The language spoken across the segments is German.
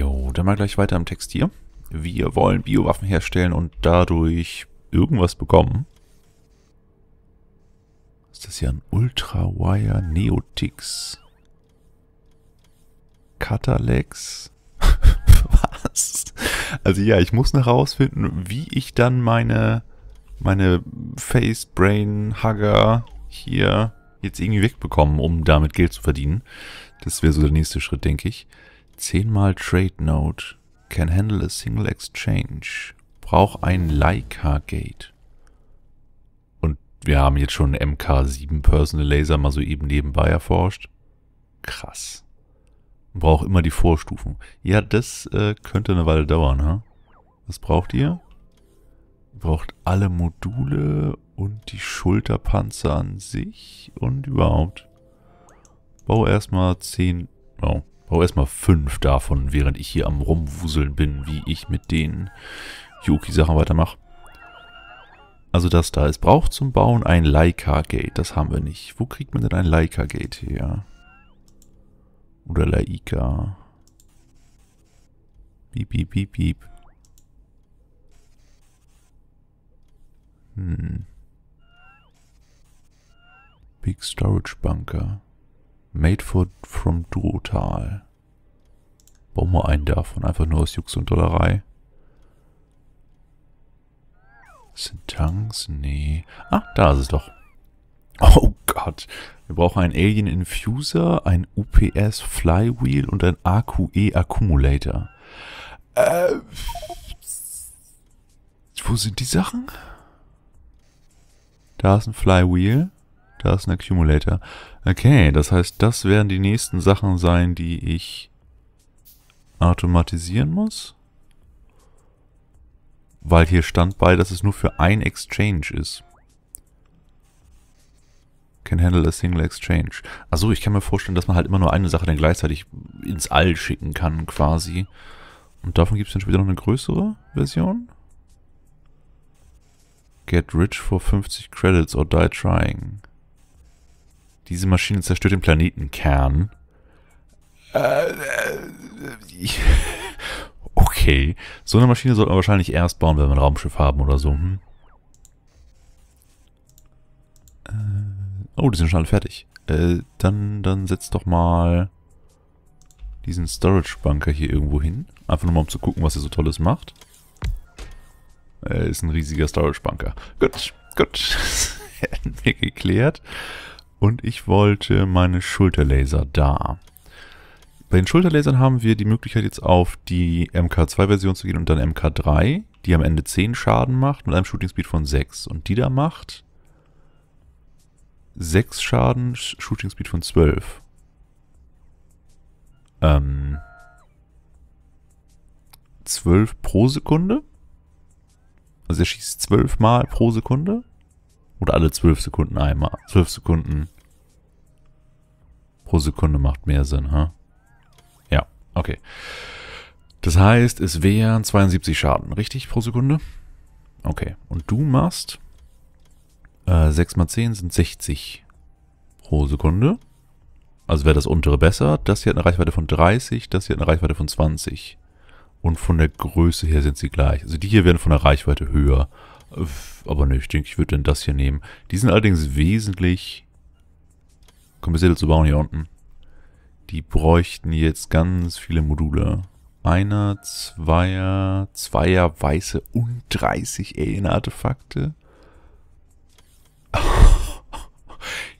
Jo, dann mal gleich weiter im Text hier. Wir wollen Biowaffen herstellen und dadurch irgendwas bekommen. Ist das hier ein Ultra Wire Neotix? Katalex? Was? Also ja, ich muss noch herausfinden, wie ich dann meine Face-Brain-Hugger hier jetzt irgendwie wegbekomme, um damit Geld zu verdienen. Das wäre so der nächste Schritt, denke ich. 10-mal Trade Note. Can handle a single exchange. Braucht ein Leica Gate. Und wir haben jetzt schon einen MK7 Personal Laser mal so eben nebenbei erforscht. Krass. Braucht immer die Vorstufen. Ja, das könnte eine Weile dauern, ha? Was braucht ihr? Ihr braucht alle Module und die Schulterpanzer an sich und überhaupt. Bau erstmal 10. Oh, bau erstmal 5 davon, während ich hier am Rumwuseln bin, wie ich mit den Yuoki-Sachen weitermache. Also das da. Es braucht zum Bauen ein Leica-Gate. Das haben wir nicht. Wo kriegt man denn ein Leica-Gate her? Oder Leica. Piep, piep, piep, piep. Hm. Big Storage Bunker. Made from Drutal. Bauen wir einen davon. Einfach nur aus Jux und Dollerei. Sind Tanks? Nee. Ah, da ist es doch. Oh Gott. Wir brauchen einen Alien Infuser, ein UPS Flywheel und ein AQE Accumulator. Wo sind die Sachen? Da ist ein Flywheel, da ist ein Accumulator. Okay, das heißt, das werden die nächsten Sachen sein, die ich automatisieren muss. Weil hier stand bei, dass es nur für ein Exchange ist. Can handle a single exchange. Achso, ich kann mir vorstellen, dass man halt immer nur eine Sache dann gleichzeitig ins All schicken kann, quasi. Und davon gibt es dann später noch eine größere Version. Get rich for 50 credits or die trying. Diese Maschine zerstört den Planetenkern. Okay. So eine Maschine sollte man wahrscheinlich erst bauen, wenn wir ein Raumschiff haben oder so. Hm. Oh, die sind schon alle fertig. Dann setz doch mal diesen Storage-Bunker hier irgendwo hin. Einfach nur mal, um zu gucken, was er so Tolles macht. Ist ein riesiger Storage-Bunker. Gut, gut. Hätten wir geklärt. Und ich wollte meine Schulterlaser da. Bei den Schulterlasern haben wir die Möglichkeit, jetzt auf die MK2-Version zu gehen und dann MK3, die am Ende 10 Schaden macht mit einem Shooting-Speed von 6. Und die da macht 6 Schaden, Shooting Speed von 12. Zwölf pro Sekunde? Also er schießt 12 Mal pro Sekunde? Oder alle 12 Sekunden einmal? 12 Sekunden pro Sekunde macht mehr Sinn, ha? Ja, okay. Das heißt, es wären 72 Schaden, richtig? Pro Sekunde? Okay. Und du machst 6 mal 10 sind 60 pro Sekunde. Also wäre das untere besser. Das hier hat eine Reichweite von 30, das hier hat eine Reichweite von 20. Und von der Größe her sind sie gleich. Also die hier werden von der Reichweite höher. Aber ne, ich denke, ich würde dann das hier nehmen. Die sind allerdings wesentlich komplizierter zu bauen hier unten. Die bräuchten jetzt ganz viele Module. Einer, zweier weiße und 30 Alien-Artefakte.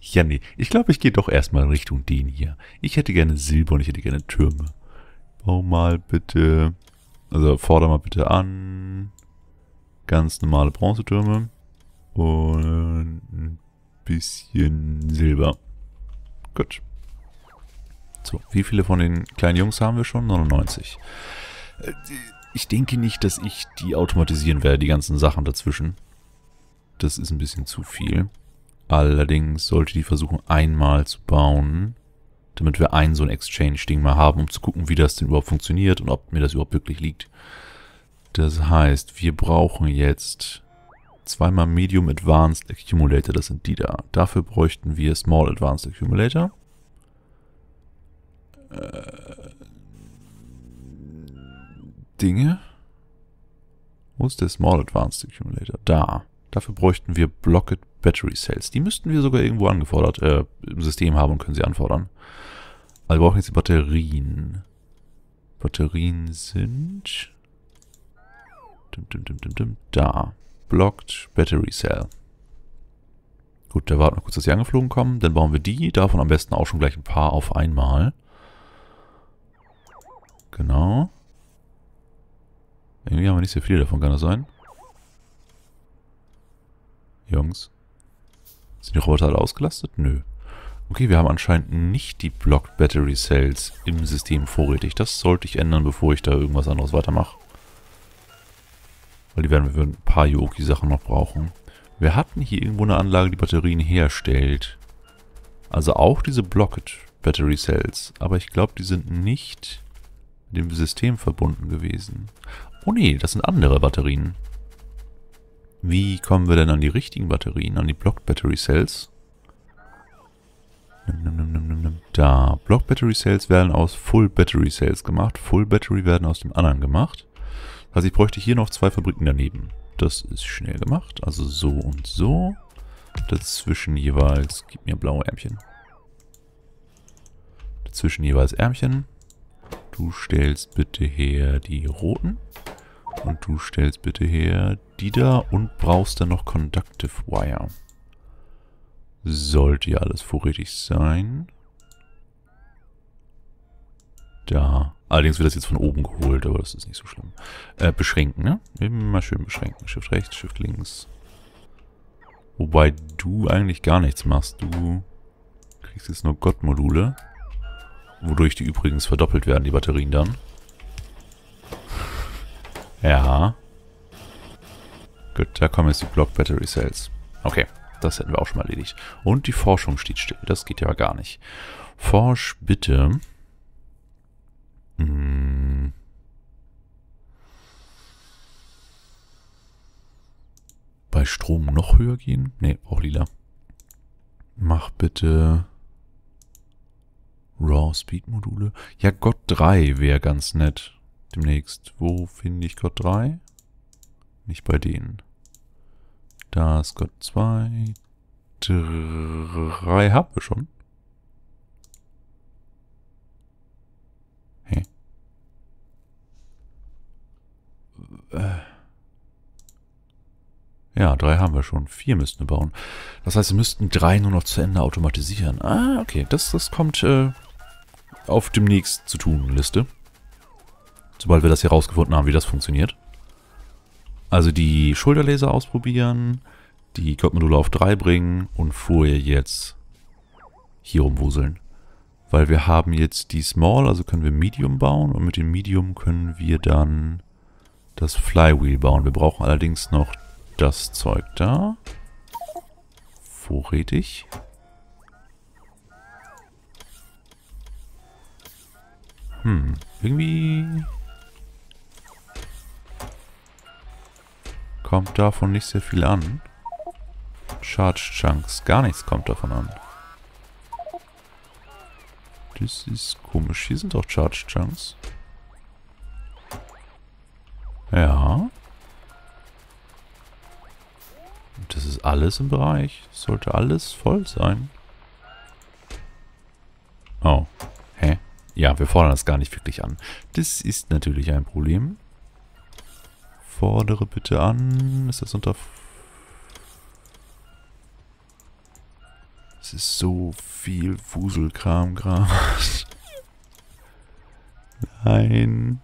Ja, nee. Ich glaube, ich gehe doch erstmal in Richtung den hier. Ich hätte gerne Silber und ich hätte gerne Türme. Bau mal bitte... Also fordere mal bitte an. Ganz normale Bronzetürme. Und ein bisschen Silber. Gut. So, wie viele von den kleinen Jungs haben wir schon? 99. Ich denke nicht, dass ich die automatisieren werde, die ganzen Sachen dazwischen. Das ist ein bisschen zu viel. Allerdings sollte die versuchen, einmal zu bauen, damit wir so ein Exchange-Ding mal haben, um zu gucken, wie das denn überhaupt funktioniert und ob mir das überhaupt wirklich liegt. Das heißt, wir brauchen jetzt zweimal Medium Advanced Accumulator, das sind die da. Dafür bräuchten wir Small Advanced Accumulator. Dinge. Wo ist der Small Advanced Accumulator? Da. Dafür bräuchten wir Blocked Battery Cells. Die müssten wir sogar irgendwo angefordert, im System haben und können sie anfordern. Also wir brauchen jetzt die Batterien. Batterien sind... Da. Blocked Battery Cell. Gut, da warten wir kurz, dass sie angeflogen kommen. Dann bauen wir die. Davon am besten auch schon gleich ein paar auf einmal. Genau. Irgendwie haben wir nicht so viele davon, kann das sein? Jungs. Sind die Roboter alle ausgelastet? Nö. Okay, wir haben anscheinend nicht die Blocked Battery Cells im System vorrätig. Das sollte ich ändern, bevor ich da irgendwas anderes weitermache. Weil die werden wir für ein paar Yuoki-Sachen noch brauchen. Wir hatten hier irgendwo eine Anlage, die Batterien herstellt. Also auch diese Blocked Battery Cells. Aber ich glaube, die sind nicht mit dem System verbunden gewesen. Oh nee, das sind andere Batterien. Wie kommen wir denn an die richtigen Batterien? An die Blocked Battery Cells? Da. Blocked Battery Cells werden aus Full Battery Cells gemacht. Full Battery werden aus dem anderen gemacht. Also ich bräuchte hier noch zwei Fabriken daneben. Das ist schnell gemacht. Also so und so. Dazwischen jeweils... Gib mir blaue Ärmchen. Dazwischen jeweils Ärmchen. Du stellst bitte her die roten. Und du stellst bitte her die da. Und brauchst dann noch Conductive Wire. Sollte ja alles vorrätig sein. Da. Allerdings wird das jetzt von oben geholt, aber das ist nicht so schlimm. Beschränken, ne? Immer schön beschränken. Shift rechts, Shift links. Wobei du eigentlich gar nichts machst. Du kriegst jetzt nur God-Module. Wodurch die übrigens verdoppelt werden, die Batterien dann. Ja. Gut, da kommen jetzt die Blocked Battery Cells. Okay. Das hätten wir auch schon mal erledigt. Und die Forschung steht still. Das geht ja gar nicht. Forsch bitte. Hm. Bei Strom noch höher gehen? Ne, auch lila. Mach bitte Raw-Speed-Module. Ja, God 3 wäre ganz nett. Demnächst. Wo finde ich God 3? Nicht bei denen. Da ist Gott 2, 3 haben wir schon. Hey. Ja, 3 haben wir schon. 4 müssten wir bauen. Das heißt, wir müssten 3 nur noch zu Ende automatisieren. Ah, okay. Das kommt auf demnächst zu tun Liste. Sobald wir das hier rausgefunden haben, wie das funktioniert. Also die Schulterlaser ausprobieren, die God-Module auf 3 bringen und vorher jetzt hier rumwuseln. Weil wir haben jetzt die Small, also können wir Medium bauen und mit dem Medium können wir dann das Flywheel bauen. Wir brauchen allerdings noch das Zeug da. Vorrätig. Hm, irgendwie... Kommt davon nicht sehr viel an. Charged Chunks. Gar nichts kommt davon an. Das ist komisch. Hier sind auch Charged Chunks. Ja. Das ist alles im Bereich. Sollte alles voll sein. Oh. Hä? Ja, wir fordern das gar nicht wirklich an. Das ist natürlich ein Problem. Fordere bitte an. Ist das unter... Es ist so viel Fuselkram gerade. Nein.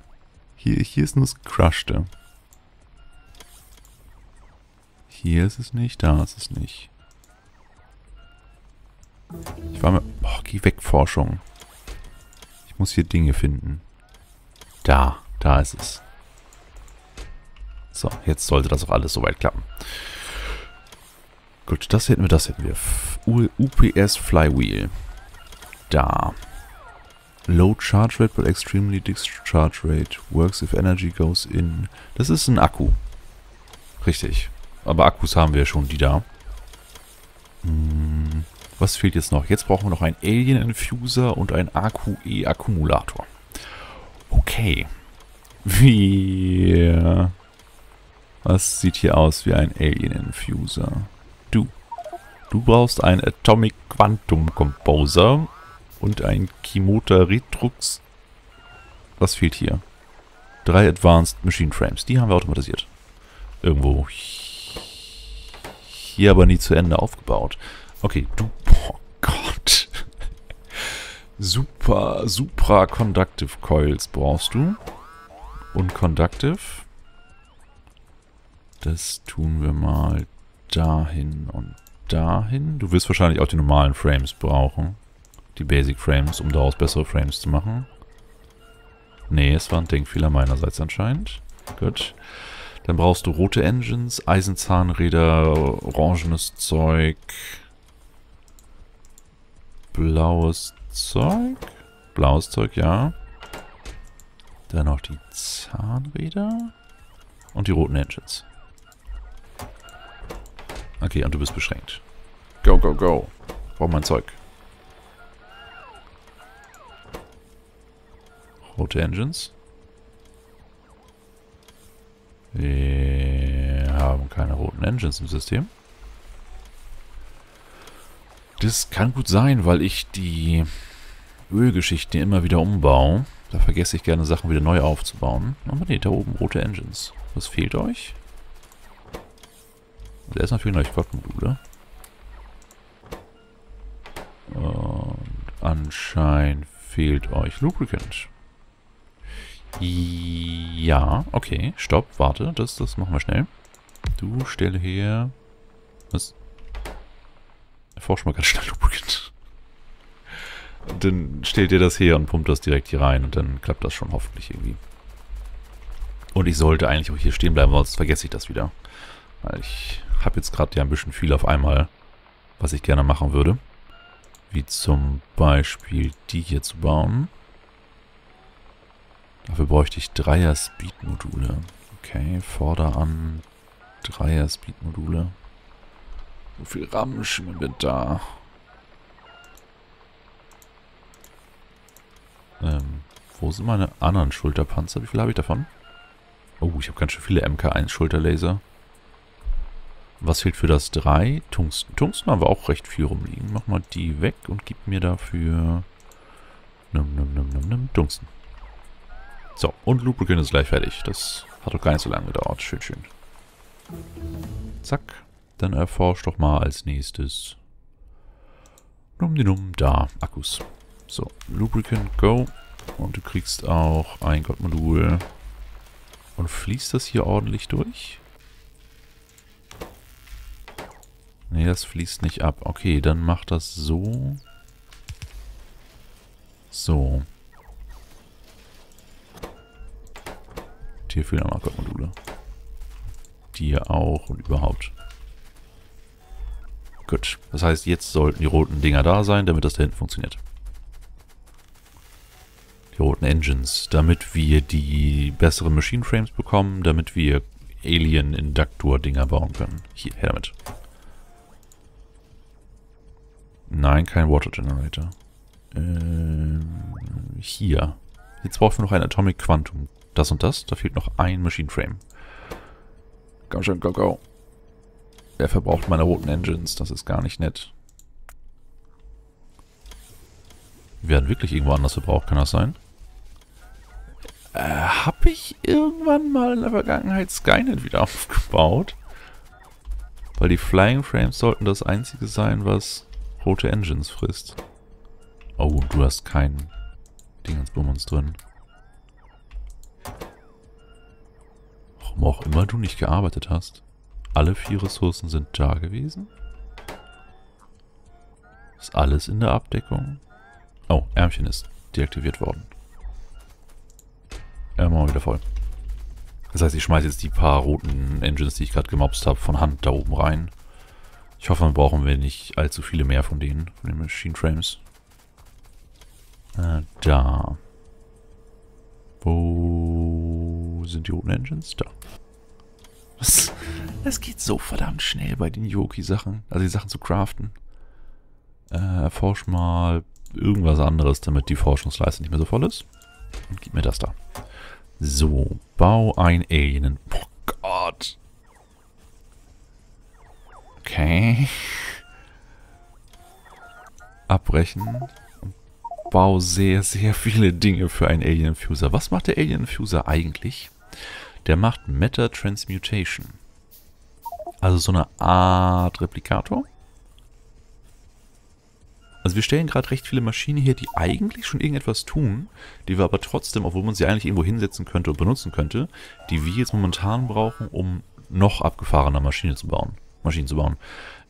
Hier ist nur das Gecrushte. Hier ist es nicht, da ist es nicht. Ich war mir... Oh, geh weg, Forschung. Ich muss hier Dinge finden. Da ist es. So, jetzt sollte das auch alles soweit klappen. Gut, das hätten wir. UPS Flywheel. Da. Low Charge Rate, but extremely discharge rate. Works if energy goes in. Das ist ein Akku. Richtig. Aber Akkus haben wir schon, die da. Hm, was fehlt jetzt noch? Jetzt brauchen wir noch einen Alien Infuser und einen AQE Accumulator. Okay. Wir... Was sieht hier aus wie ein Alien Infuser? Du brauchst einen Atomic Quantum Composer und einen Kimota Retrux. Was fehlt hier? 3 Advanced Machine Frames. Die haben wir automatisiert. Irgendwo hier aber nie zu Ende aufgebaut. Okay, du... Oh Gott. Supra Conductive Coils brauchst du. Und Conductive. Das tun wir mal dahin und dahin. Du wirst wahrscheinlich auch die normalen Frames brauchen. Die Basic Frames, um daraus bessere Frames zu machen. Nee, es war ein Denkfehler meinerseits anscheinend. Gut. Dann brauchst du rote Engines, Eisenzahnräder, orangenes Zeug, blaues Zeug. Blaues Zeug, ja. Dann noch die Zahnräder und die roten Engines. Okay, und du bist beschränkt. Go, go, go. Brauch mein Zeug. Rote Engines. Wir haben keine roten Engines im System. Das kann gut sein, weil ich die Ölgeschichten immer wieder umbaue. Da vergesse ich gerne Sachen wieder neu aufzubauen. Aber ne, da oben rote Engines. Was fehlt euch? Also erstmal fehlen euch God-Module. Und anscheinend fehlt euch Lubricant. Ja, okay. Stopp, warte. Das machen wir schnell. Du stelle her... Was? Erforsch mal ganz schnell Lubricant. Dann stellt ihr das her und pumpt das direkt hier rein und dann klappt das schon hoffentlich irgendwie. Und ich sollte eigentlich auch hier stehen bleiben, sonst vergesse ich das wieder. Weil ich habe jetzt gerade ja ein bisschen viel auf einmal, was ich gerne machen würde. Wie zum Beispiel die hier zu bauen. Dafür bräuchte ich 3er Speed-Module. Okay, vorder an 3er Speed-Module. So viel Ramsch mit da. Wo sind meine anderen Schulterpanzer? Wie viele habe ich davon? Oh, ich habe ganz schön viele MK1 Schulterlaser. Was fehlt für das 3? Tungsten. Tungsten haben wir auch recht viel rumliegen. Mach mal die weg und gib mir dafür... Tungsten. So, und Lubricant ist gleich fertig. Das hat doch gar nicht so lange gedauert. Schön, schön. Zack. Dann erforsch doch mal als nächstes... Da. Akkus. So, Lubricant, go. Und du kriegst auch ein God-Modul. Und fließt das hier ordentlich durch? Ne, das fließt nicht ab. Okay, dann mach das so. So. Hier fehlen auch noch God-Module. Die hier auch und überhaupt. Gut. Das heißt, jetzt sollten die roten Dinger da sein, damit das da hinten funktioniert. Die roten Engines. Damit wir die besseren Machine Frames bekommen, damit wir Alien-Induktor-Dinger bauen können. Hier, her damit. Nein, kein Water Generator. Hier. Jetzt brauchen wir noch ein Atomic Quantum. Das und das. Da fehlt noch ein Machine Frame. Komm schon, go, go. Der verbraucht meine roten Engines. Das ist gar nicht nett. Die werden wirklich irgendwo anders verbraucht. Kann das sein? Habe ich irgendwann mal in der Vergangenheit SkyNet wieder aufgebaut? Weil die Flying Frames sollten das einzige sein, was rote Engines frisst. Oh, du hast kein Ding ans Bummens drin. Warum auch immer du nicht gearbeitet hast. Alle 4 Ressourcen sind da gewesen. Ist alles in der Abdeckung. Oh, Ärmchen ist deaktiviert worden. Mal wieder voll. Das heißt, ich schmeiße jetzt die paar roten Engines, die ich gerade gemobst habe, von Hand da oben rein. Ich hoffe, dann brauchen wir nicht allzu viele mehr von denen. Von den Machine Frames. Da. Wo sind die roten Engines? Da. Was? Das geht so verdammt schnell bei den Yuoki-Sachen. Also die Sachen zu craften. Erforsch mal irgendwas anderes, damit die Forschungsleiste nicht mehr so voll ist. Und gib mir das da. So, bau ein Alien. Oh Gott. Okay. Abbrechen. Bau sehr, sehr viele Dinge für einen Alien Infuser. Was macht der Alien Infuser eigentlich? Der macht Meta-Transmutation. Also so eine Art Replikator. Also wir stellen gerade recht viele Maschinen hier, die eigentlich schon irgendetwas tun, die wir aber trotzdem, obwohl man sie eigentlich irgendwo hinsetzen könnte und benutzen könnte, die wir jetzt momentan brauchen, um noch abgefahrener Maschinen zu bauen.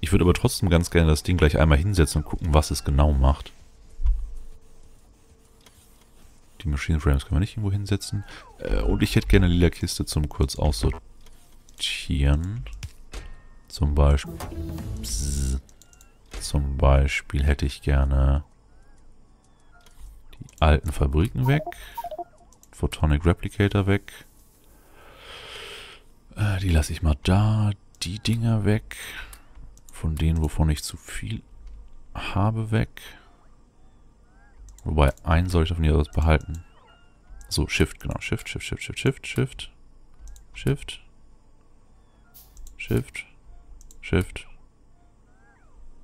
Ich würde aber trotzdem ganz gerne das Ding gleich einmal hinsetzen und gucken, was es genau macht. Die Machine Frames können wir nicht irgendwo hinsetzen. Und ich hätte gerne eine lila Kiste zum kurz aussortieren. Zum Beispiel. Pss. Zum Beispiel hätte ich gerne die alten Fabriken weg. Photonic Replicator weg. Die lasse ich mal da. Die Dinger weg. Von denen, wovon ich zu viel habe, weg. Wobei, einen soll ich davon hier behalten. So, Shift, genau. Shift.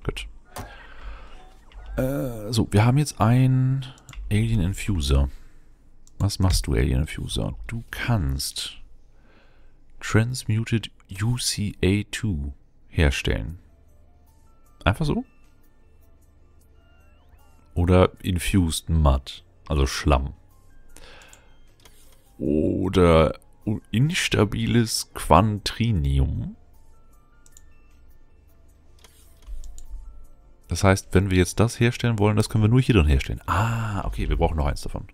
Gut. So, wir haben jetzt einen Alien Infuser. Was machst du, Alien Infuser? Du kannst Transmuted UCA2 herstellen. Einfach so? Oder Infused Mud, also Schlamm. Oder instabiles Quantrinium. Das heißt, wenn wir jetzt das herstellen wollen, das können wir nur hier drin herstellen. Ah, okay, wir brauchen noch eins davon.